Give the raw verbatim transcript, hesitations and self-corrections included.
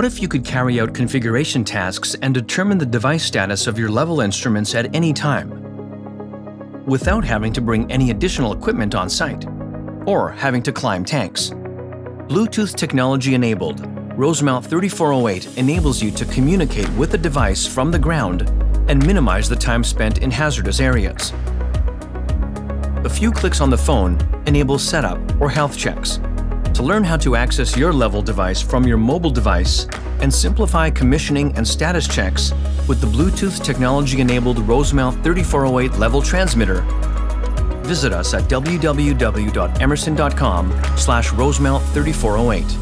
What if you could carry out configuration tasks and determine the device status of your level instruments at any time, without having to bring any additional equipment on site, or having to climb tanks? Bluetooth technology enabled, Rosemount thirty-four oh eight enables you to communicate with the device from the ground and minimize the time spent in hazardous areas. A few clicks on the phone enable setup or health checks. To learn how to access your level device from your mobile device and simplify commissioning and status checks with the Bluetooth technology-enabled Rosemount thirty-four oh eight level transmitter, visit us at w w w dot emerson dot com slash rosemount thirty-four oh eight.